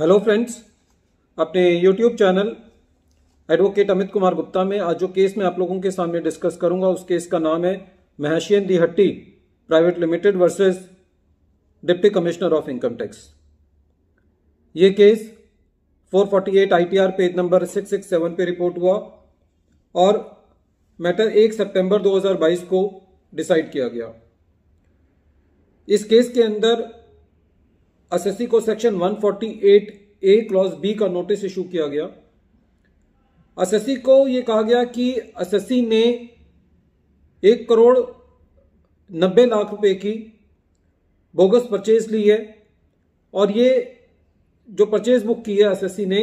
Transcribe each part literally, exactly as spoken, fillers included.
Hello friends, अपने YouTube channel advocate Amit Kumar Gupta में आज जो केस मैं आप लोगों के सामने डिस्कस करूंगा उस केस का नाम है Mahashian Di Hatti private limited versus deputy commissioner of income tax. ये केस चार सौ अड़तालीस आईटीआर पेज नंबर छह सौ सड़सठ पे रिपोर्ट हुआ और मैटर एक सितंबर दो हज़ार बाईस को डिसाइड किया गया। इस केस के अंदर असेसी को सेक्शन एक सौ अड़तालीस ए क्लॉज बी का नोटिस इशू किया गया। असेसी को यह कहा गया कि असेसी ने एक करोड़ नब्बे लाख रुपए की बोगस परचेज ली है और ये जो परचेज बुक की है असेसी ने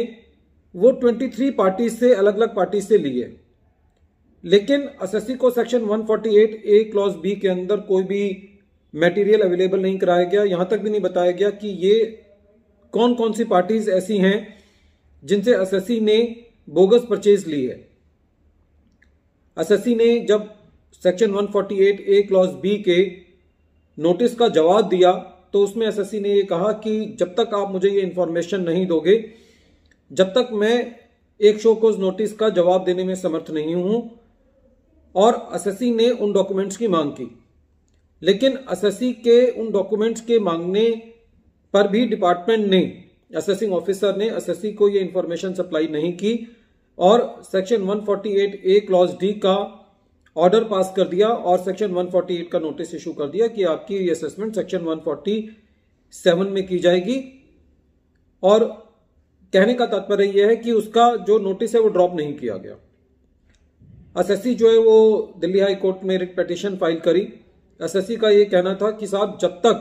वो तेईस पार्टी से अलग अलग पार्टी से ली है, लेकिन असेसी को सेक्शन एक सौ अड़तालीस ए क्लॉज बी के अंदर कोई भी मटेरियल अवेलेबल नहीं कराया गया। यहां तक भी नहीं बताया गया कि ये कौन कौन सी पार्टीज ऐसी हैं जिनसे असेसी ने बोगस परचेज ली है। असेसी ने जब सेक्शन एक सौ अड़तालीस ए क्लॉज बी के नोटिस का जवाब दिया तो उसमें असेसी ने यह कहा कि जब तक आप मुझे ये इंफॉर्मेशन नहीं दोगे, जब तक मैं एक शो कोज नोटिस का जवाब देने में समर्थ नहीं हूं, और असेसी ने उन डॉक्यूमेंट्स की मांग की। लेकिन असेसी के उन डॉक्यूमेंट्स के मांगने पर भी डिपार्टमेंट ने, असेसिंग ऑफिसर ने असेसी को ये इंफॉर्मेशन सप्लाई नहीं की और सेक्शन एक सौ अड़तालीस ए क्लॉज डी का ऑर्डर पास कर दिया और सेक्शन एक सौ अड़तालीस का नोटिस इशू कर दिया कि आपकी ये असेसमेंट सेक्शन एक सौ सैंतालीस में की जाएगी। और कहने का तात्पर्य यह है कि उसका जो नोटिस है वो ड्रॉप नहीं किया गया। असेसी जो है वो दिल्ली हाई कोर्ट में रिट पिटीशन फाइल करी। एसएससी का ये कहना था कि साहब जब तक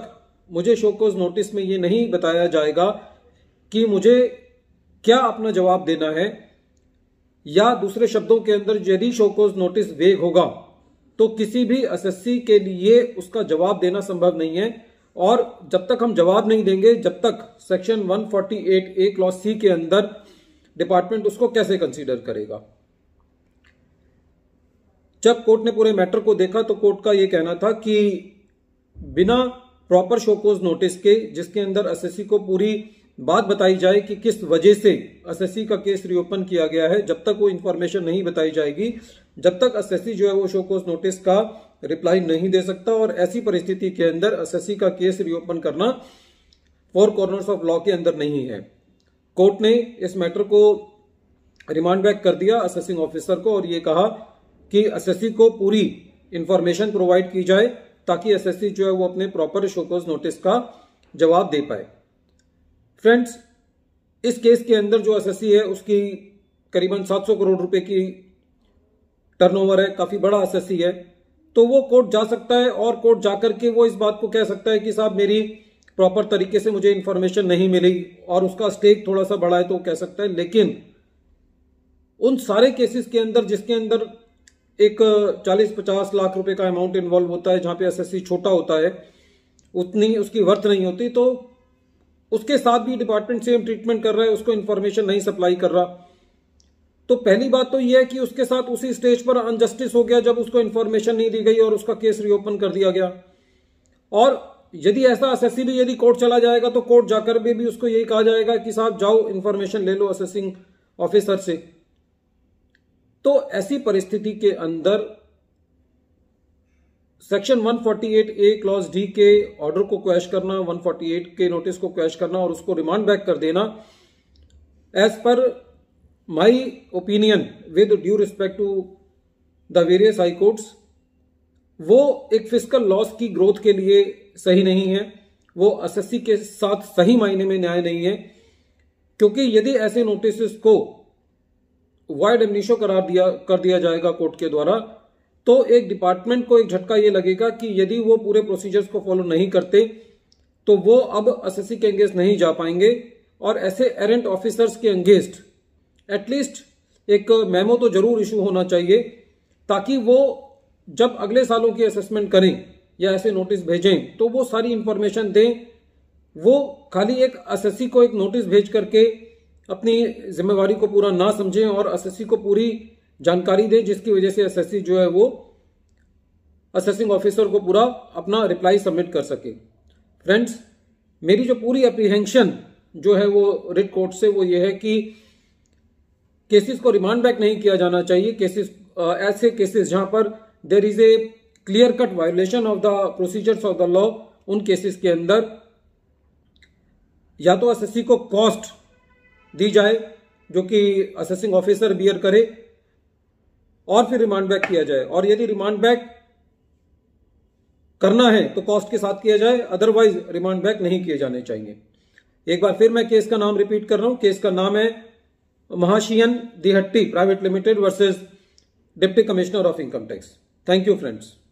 मुझे शोकोज नोटिस में ये नहीं बताया जाएगा कि मुझे क्या अपना जवाब देना है, या दूसरे शब्दों के अंदर यदि शोकोज नोटिस वेग होगा तो किसी भी एसएससी के लिए उसका जवाब देना संभव नहीं है, और जब तक हम जवाब नहीं देंगे जब तक सेक्शन एक सौ अड़तालीस ए क्लॉज सी के अंदर डिपार्टमेंट उसको कैसे कंसीडर करेगा। जब कोर्ट ने पूरे मैटर को देखा तो कोर्ट का यह कहना था कि बिना प्रॉपर शोकोज नोटिस के, जिसके अंदर असेसी को पूरी बात बताई जाए कि किस वजह से असेसी का केस रीओपन किया गया है, जब तक वो इंफॉर्मेशन नहीं बताई जाएगी जब तक असेसी जो है वो शोकोज नोटिस का रिप्लाई नहीं दे सकता, और ऐसी परिस्थिति के अंदर असेसी का केस रीओपन करना फोर कॉर्नर्स ऑफ लॉ के अंदर नहीं है। कोर्ट ने इस मैटर को रिमांड बैक कर दिया असेसिंग ऑफिसर को और ये कहा कि एसएससी को पूरी इंफॉर्मेशन प्रोवाइड की जाए ताकि एसएससी जो है वो अपने प्रॉपर शोकोज नोटिस का जवाब दे पाए। फ्रेंड्स, इस केस के अंदर जो एसएससी है उसकी करीबन सात सौ करोड़ रुपए की टर्नओवर है, काफी बड़ा एसएससी है, तो वो कोर्ट जा सकता है और कोर्ट जाकर के वो इस बात को कह सकता है कि साहब मेरी प्रॉपर तरीके से मुझे इंफॉर्मेशन नहीं मिली और उसका स्टेक थोड़ा सा बड़ा है तो कह सकता है। लेकिन उन सारे केसेस के अंदर जिसके अंदर एक चालीस पचास लाख रुपए का अमाउंट इन्वॉल्व होता है, जहां पे एसएससी छोटा होता है, उतनी उसकी वर्थ नहीं होती, तो उसके साथ भी डिपार्टमेंट सेम ट्रीटमेंट कर रहा है, उसको इंफॉर्मेशन नहीं सप्लाई कर रहा। तो पहली बात तो यह है कि उसके साथ उसी स्टेज पर अनजस्टिस हो गया जब उसको इंफॉर्मेशन नहीं दी गई और उसका केस रीओपन कर दिया गया। और यदि ऐसा एसएससी भी यदि कोर्ट चला जाएगा तो कोर्ट जाकर भी, भी उसको यही कहा जाएगा कि साहब जाओ इंफॉर्मेशन ले लो असेसिंग ऑफिसर से। तो ऐसी परिस्थिति के अंदर सेक्शन एक सौ अड़तालीस ए क्लॉज डी के ऑर्डर को क्वैश करना, एक सौ अड़तालीस के नोटिस को क्वैश करना और उसको रिमांड बैक कर देना, as per my opinion with due respect to the various high courts, वो एक फिस्कल लॉस की ग्रोथ के लिए सही नहीं है, वो एसएससी के साथ सही मायने में न्याय नहीं है। क्योंकि यदि ऐसे नोटिस को वाइड एमनिशो करार दिया कर दिया जाएगा कोर्ट के द्वारा तो एक डिपार्टमेंट को एक झटका ये लगेगा कि यदि वो पूरे प्रोसीजर्स को फॉलो नहीं करते तो वो अब एसएससी के एंगेस्ट नहीं जा पाएंगे, और ऐसे एरेंट ऑफिसर्स के एंगेस्ट एटलीस्ट एक मेमो तो जरूर इशू होना चाहिए ताकि वो जब अगले सालों की असेसमेंट करें या ऐसे नोटिस भेजें तो वो सारी इंफॉर्मेशन दें। वो खाली एक एसएससी को एक नोटिस भेज करके अपनी जिम्मेवारी को पूरा ना समझें और एसएससी को पूरी जानकारी दें, जिसकी वजह से एसएससी जो है वो असेसिंग ऑफिसर को पूरा अपना रिप्लाई सबमिट कर सके। फ्रेंड्स, मेरी जो पूरी अप्रीहेंशन जो है वो रिट कोर्ट से वो ये है कि केसेस को रिमांड बैक नहीं किया जाना चाहिए। केसेस ऐसे केसेस जहां पर there is a clear cut violation of the procedures of the law, उन केसेस के अंदर या तो असेसी को कॉस्ट दी जाए जो कि असेसिंग ऑफिसर बियर करे और फिर रिमांड बैक किया जाए, और यदि रिमांड बैक करना है तो कॉस्ट के साथ किया जाए, अदरवाइज रिमांड बैक नहीं किए जाने चाहिए। एक बार फिर मैं केस का नाम रिपीट कर रहा हूं। केस का नाम है Mahashian Di Hatti private limited versus deputy commissioner of income tax. Thank you friends.